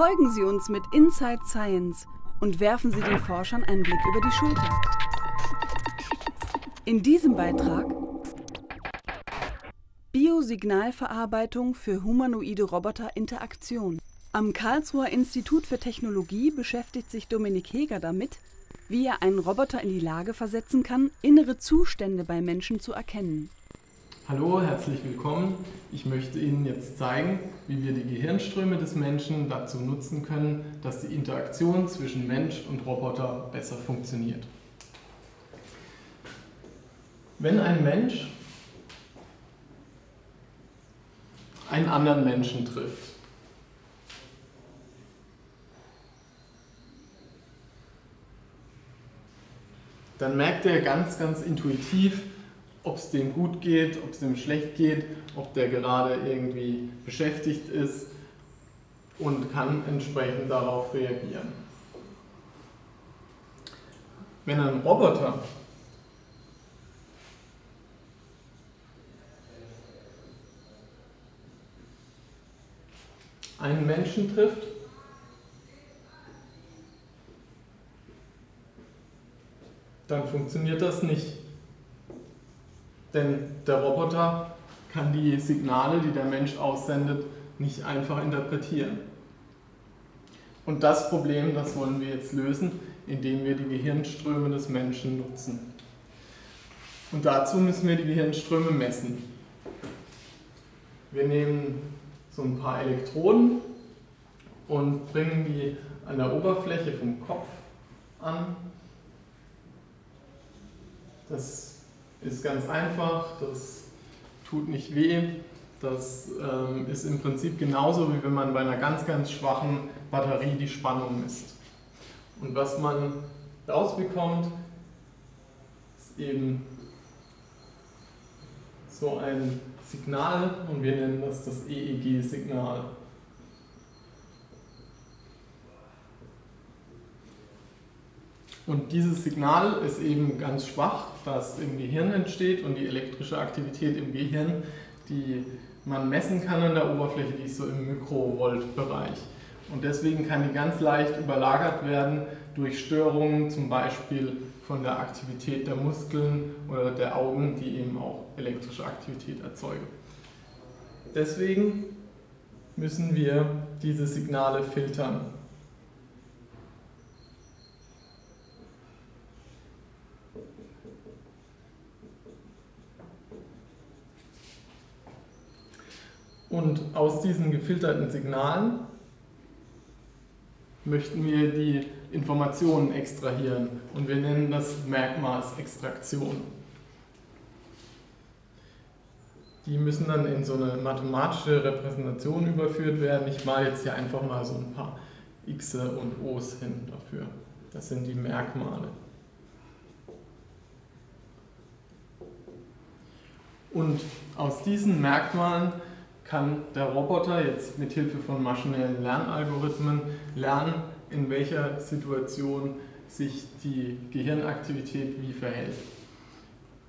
Folgen Sie uns mit Inside Science und werfen Sie den Forschern einen Blick über die Schulter. In diesem Beitrag: Biosignalverarbeitung für humanoide Roboter-Interaktion. Am Karlsruher Institut für Technologie beschäftigt sich Dominik Heger damit, wie er einen Roboter in die Lage versetzen kann, innere Zustände bei Menschen zu erkennen. Hallo, herzlich willkommen. Ich möchte Ihnen jetzt zeigen, wie wir die Gehirnströme des Menschen dazu nutzen können, dass die Interaktion zwischen Mensch und Roboter besser funktioniert. Wenn ein Mensch einen anderen Menschen trifft, dann merkt er ganz, ganz intuitiv, ob es dem gut geht, ob es dem schlecht geht, ob der gerade irgendwie beschäftigt ist, und kann entsprechend darauf reagieren. Wenn ein Roboter einen Menschen trifft, dann funktioniert das nicht. Denn der Roboter kann die Signale, die der Mensch aussendet, nicht einfach interpretieren. Und das Problem, das wollen wir jetzt lösen, indem wir die Gehirnströme des Menschen nutzen. Und dazu müssen wir die Gehirnströme messen. Wir nehmen so ein paar Elektroden und bringen die an der Oberfläche vom Kopf an. Das ist ganz einfach, das tut nicht weh, das ist im Prinzip genauso, wie wenn man bei einer ganz, ganz schwachen Batterie die Spannung misst. Und was man rausbekommt, ist eben so ein Signal, und wir nennen das das EEG-Signal. Und dieses Signal ist eben ganz schwach, das im Gehirn entsteht, und die elektrische Aktivität im Gehirn, die man messen kann an der Oberfläche, die ist so im Mikrovolt-Bereich. Und deswegen kann die ganz leicht überlagert werden durch Störungen, zum Beispiel von der Aktivität der Muskeln oder der Augen, die eben auch elektrische Aktivität erzeugen. Deswegen müssen wir diese Signale filtern. Und aus diesen gefilterten Signalen möchten wir die Informationen extrahieren, und wir nennen das Merkmalsextraktion. Die müssen dann in so eine mathematische Repräsentation überführt werden. Ich male jetzt hier einfach mal so ein paar X und O's hin dafür. Das sind die Merkmale. Und aus diesen Merkmalen kann der Roboter jetzt mit Hilfe von maschinellen Lernalgorithmen lernen, in welcher Situation sich die Gehirnaktivität wie verhält.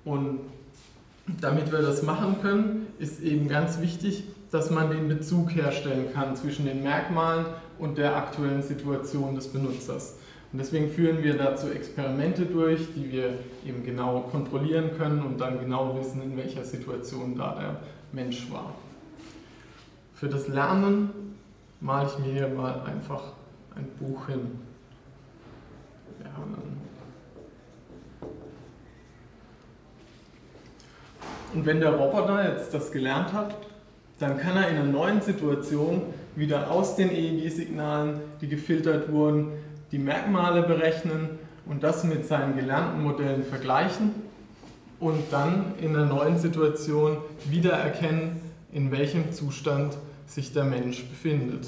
Und damit wir das machen können, ist eben ganz wichtig, dass man den Bezug herstellen kann zwischen den Merkmalen und der aktuellen Situation des Benutzers. Und deswegen führen wir dazu Experimente durch, die wir eben genau kontrollieren können und dann genau wissen, in welcher Situation da der Mensch war. Für das Lernen male ich mir hier mal einfach ein Buch hin. Lernen. Und wenn der Roboter jetzt das gelernt hat, dann kann er in einer neuen Situation wieder aus den EEG-Signalen, die gefiltert wurden, die Merkmale berechnen und das mit seinen gelernten Modellen vergleichen und dann in einer neuen Situation wieder erkennen, in welchem Zustand sich der Mensch befindet.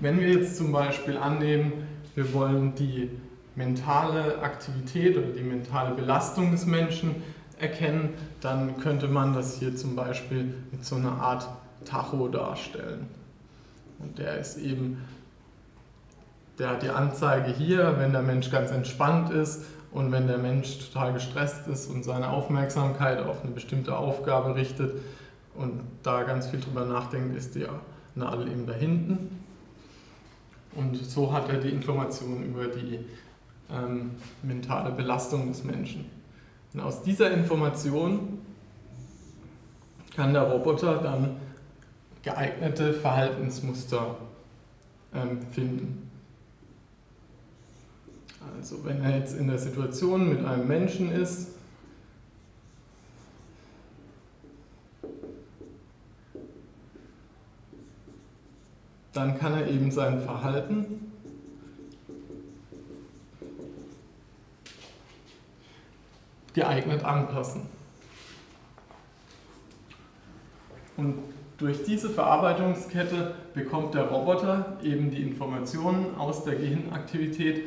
Wenn wir jetzt zum Beispiel annehmen, wir wollen die mentale Aktivität oder die mentale Belastung des Menschen erkennen, dann könnte man das hier zum Beispiel mit so einer Art Tacho darstellen. Und der ist eben, der hat die Anzeige hier, wenn der Mensch ganz entspannt ist, Und wenn der Mensch total gestresst ist und seine Aufmerksamkeit auf eine bestimmte Aufgabe richtet und da ganz viel drüber nachdenkt, ist die Nadel eben da hinten. Und so hat er die Informationen über die mentale Belastung des Menschen. Und aus dieser Information kann der Roboter dann geeignete Verhaltensmuster finden. Also wenn er jetzt in der Situation mit einem Menschen ist, dann kann er eben sein Verhalten geeignet anpassen. Und durch diese Verarbeitungskette bekommt der Roboter eben die Informationen aus der Gehirnaktivität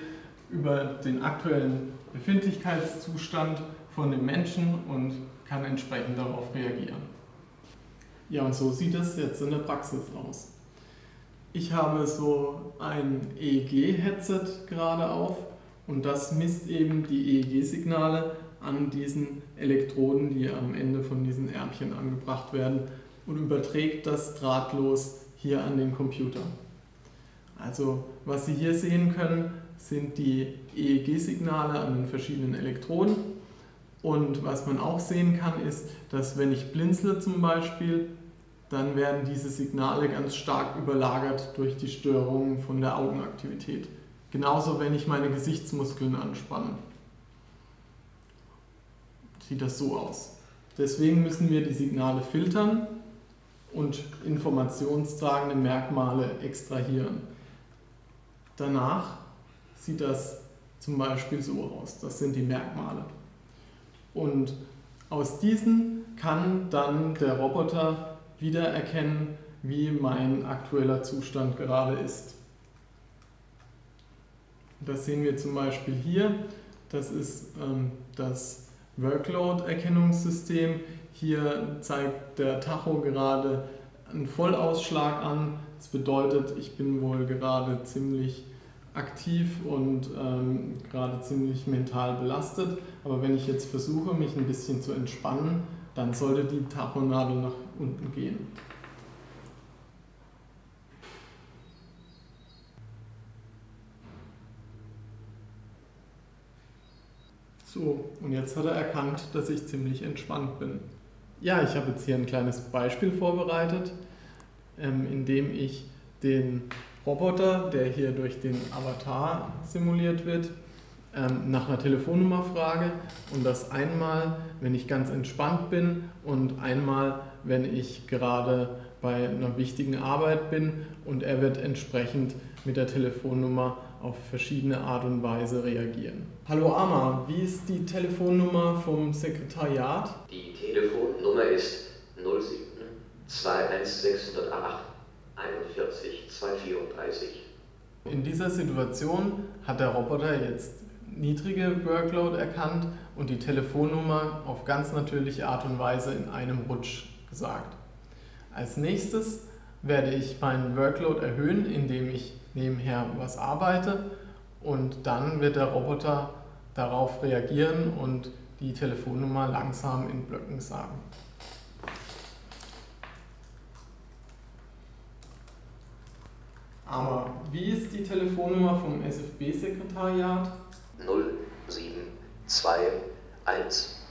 über den aktuellen Befindlichkeitszustand von dem Menschen und kann entsprechend darauf reagieren. Ja, und so sieht es jetzt in der Praxis aus. Ich habe so ein EEG-Headset gerade auf und das misst eben die EEG-Signale an diesen Elektroden, die am Ende von diesen Ärmchen angebracht werden, und überträgt das drahtlos hier an den Computer. Also was Sie hier sehen können, sind die EEG-Signale an den verschiedenen Elektroden. Und was man auch sehen kann, ist, dass wenn ich blinzle zum Beispiel, dann werden diese Signale ganz stark überlagert durch die Störungen von der Augenaktivität. Genauso, wenn ich meine Gesichtsmuskeln anspanne. Sieht das so aus. Deswegen müssen wir die Signale filtern und informationstragende Merkmale extrahieren. Danach sieht das zum Beispiel so aus. Das sind die Merkmale. Und aus diesen kann dann der Roboter wiedererkennen, wie mein aktueller Zustand gerade ist. Das sehen wir zum Beispiel hier. Das ist das Workload-Erkennungssystem. Hier zeigt der Tacho gerade einen Vollausschlag an. Das bedeutet, ich bin wohl gerade ziemlich aktiv und gerade ziemlich mental belastet. Aber wenn ich jetzt versuche, mich ein bisschen zu entspannen, dann sollte die Tachonadel nach unten gehen. So, und jetzt hat er erkannt, dass ich ziemlich entspannt bin. Ja, ich habe jetzt hier ein kleines Beispiel vorbereitet, in dem ich den Roboter, der hier durch den Avatar simuliert wird, nach einer Telefonnummer frage und das einmal, wenn ich ganz entspannt bin und einmal, wenn ich gerade bei einer wichtigen Arbeit bin, und er wird entsprechend mit der Telefonnummer auf verschiedene Art und Weise reagieren. Hallo Amma, wie ist die Telefonnummer vom Sekretariat? Die Telefonnummer ist 07 21608 41 234. In dieser Situation hat der Roboter jetzt niedrige Workload erkannt und die Telefonnummer auf ganz natürliche Art und Weise in einem Rutsch gesagt. Als nächstes werde ich meinen Workload erhöhen, indem ich nebenher was arbeite, und dann wird der Roboter darauf reagieren und die Telefonnummer langsam in Blöcken sagen. Aber wie ist die Telefonnummer vom SFB-Sekretariat? 07 216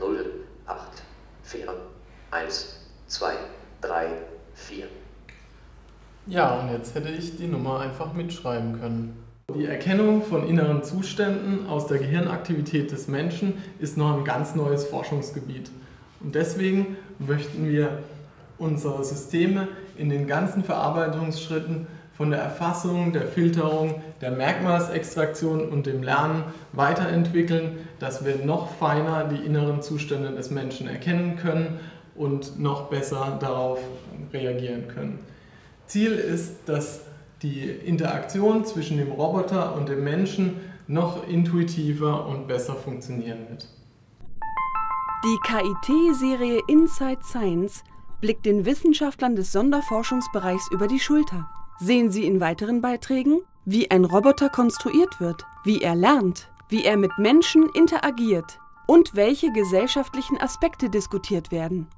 08 4 1 2 3 4. Ja, und jetzt hätte ich die Nummer einfach mitschreiben können. Die Erkennung von inneren Zuständen aus der Gehirnaktivität des Menschen ist noch ein ganz neues Forschungsgebiet. Und deswegen möchten wir unsere Systeme in den ganzen Verarbeitungsschritten von der Erfassung, der Filterung, der Merkmalsextraktion und dem Lernen weiterentwickeln, dass wir noch feiner die inneren Zustände des Menschen erkennen können und noch besser darauf reagieren können. Ziel ist, dass die Interaktion zwischen dem Roboter und dem Menschen noch intuitiver und besser funktionieren wird. Die KIT-Serie Inside Science blickt den Wissenschaftlern des Sonderforschungsbereichs über die Schulter. Sehen Sie in weiteren Beiträgen, wie ein Roboter konstruiert wird, wie er lernt, wie er mit Menschen interagiert und welche gesellschaftlichen Aspekte diskutiert werden.